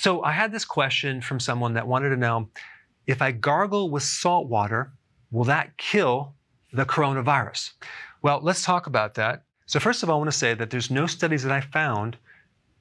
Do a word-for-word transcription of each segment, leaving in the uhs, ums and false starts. So I had this question from someone that wanted to know, if I gargle with salt water, will that kill the coronavirus? Well, let's talk about that. So first of all, I want to say that there's no studies that I found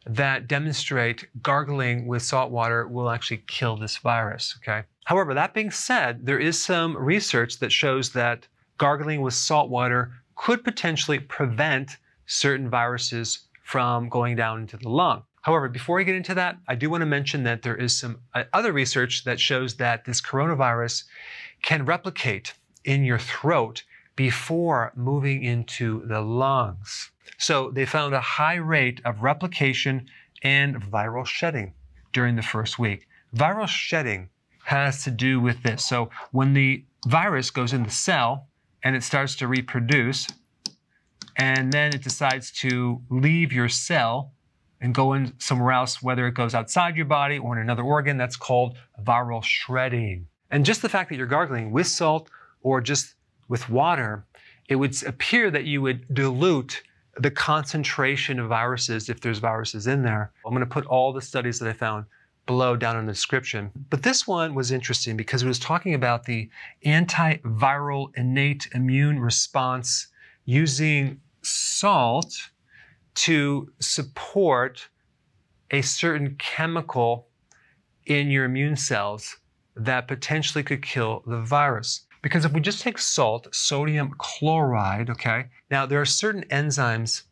that demonstrate gargling with salt water will actually kill this virus, okay? However, that being said, there is some research that shows that gargling with salt water could potentially prevent certain viruses from going down into the lung. However, before I get into that, I do want to mention that there is some other research that shows that this coronavirus can replicate in your throat before moving into the lungs. So they found a high rate of replication and viral shedding during the first week. Viral shedding has to do with this. So when the virus goes in the cell and it starts to reproduce, and then it decides to leave your cell and go in somewhere else, whether it goes outside your body or in another organ, that's called viral shedding. And just the fact that you're gargling with salt or just with water, it would appear that you would dilute the concentration of viruses if there's viruses in there. I'm gonna put all the studies that I found below down in the description. But this one was interesting because it was talking about the antiviral innate immune response using salt to support a certain chemical in your immune cells that potentially could kill the virus. Because if we just take salt, sodium chloride, okay? Now there are certain enzymes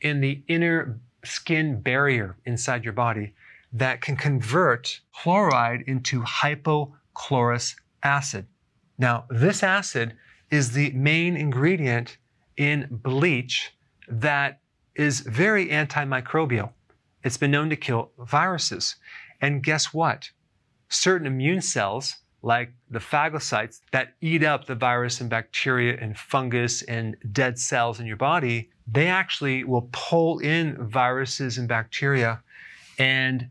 in the inner skin barrier inside your body that can convert chloride into hypochlorous acid. Now this acid is the main ingredient in bleach that is very antimicrobial. It's been known to kill viruses. And guess what? Certain immune cells, like the phagocytes that eat up the virus and bacteria and fungus and dead cells in your body, they actually will pull in viruses and bacteria and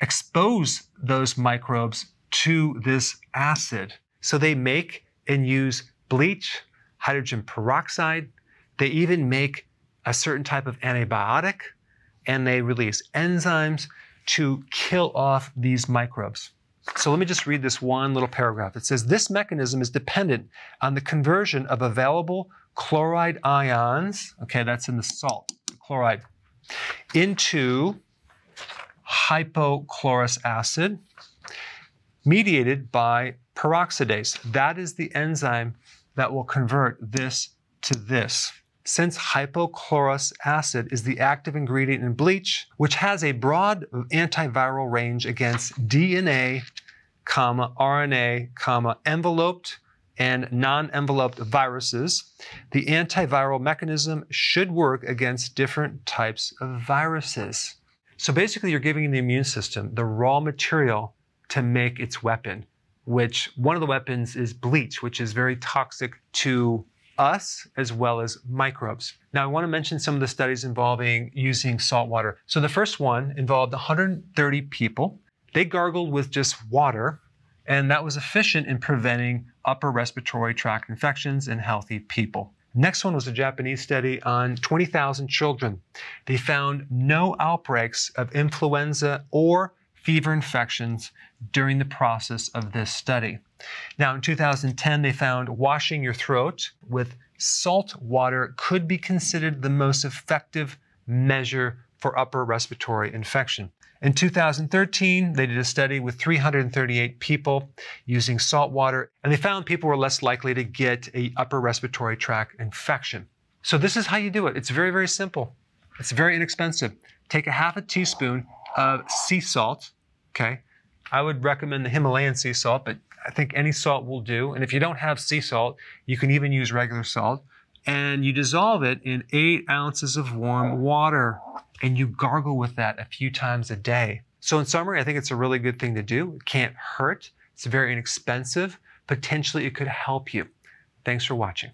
expose those microbes to this acid. So they make and use bleach, hydrogen peroxide. They even make a certain type of antibiotic, and they release enzymes to kill off these microbes. So let me just read this one little paragraph. It says, this mechanism is dependent on the conversion of available chloride ions, okay, that's in the salt, chloride, into hypochlorous acid mediated by peroxidase. That is the enzyme that will convert this to this. Since hypochlorous acid is the active ingredient in bleach, which has a broad antiviral range against D N A, comma, R N A, comma, enveloped and non-enveloped viruses, the antiviral mechanism should work against different types of viruses. So basically you're giving the immune system the raw material to make its weapon, which one of the weapons is bleach, which is very toxic to us as well as microbes. Now I want to mention some of the studies involving using salt water. So the first one involved one hundred thirty people. They gargled with just water, and that was efficient in preventing upper respiratory tract infections in healthy people. Next one was a Japanese study on twenty thousand children. They found no outbreaks of influenza or fever infections during the process of this study. Now in two thousand ten, they found washing your throat with salt water could be considered the most effective measure for upper respiratory infection. In two thousand thirteen, they did a study with three hundred thirty-eight people using salt water, and they found people were less likely to get an upper respiratory tract infection. So this is how you do it. It's very, very simple. It's very inexpensive. Take a half a teaspoon of sea salt, okay? I would recommend the Himalayan sea salt, but I think any salt will do. And if you don't have sea salt, you can even use regular salt. And you dissolve it in eight ounces of warm water, and you gargle with that a few times a day. So in summary, I think it's a really good thing to do. It can't hurt. It's very inexpensive. Potentially, it could help you. Thanks for watching.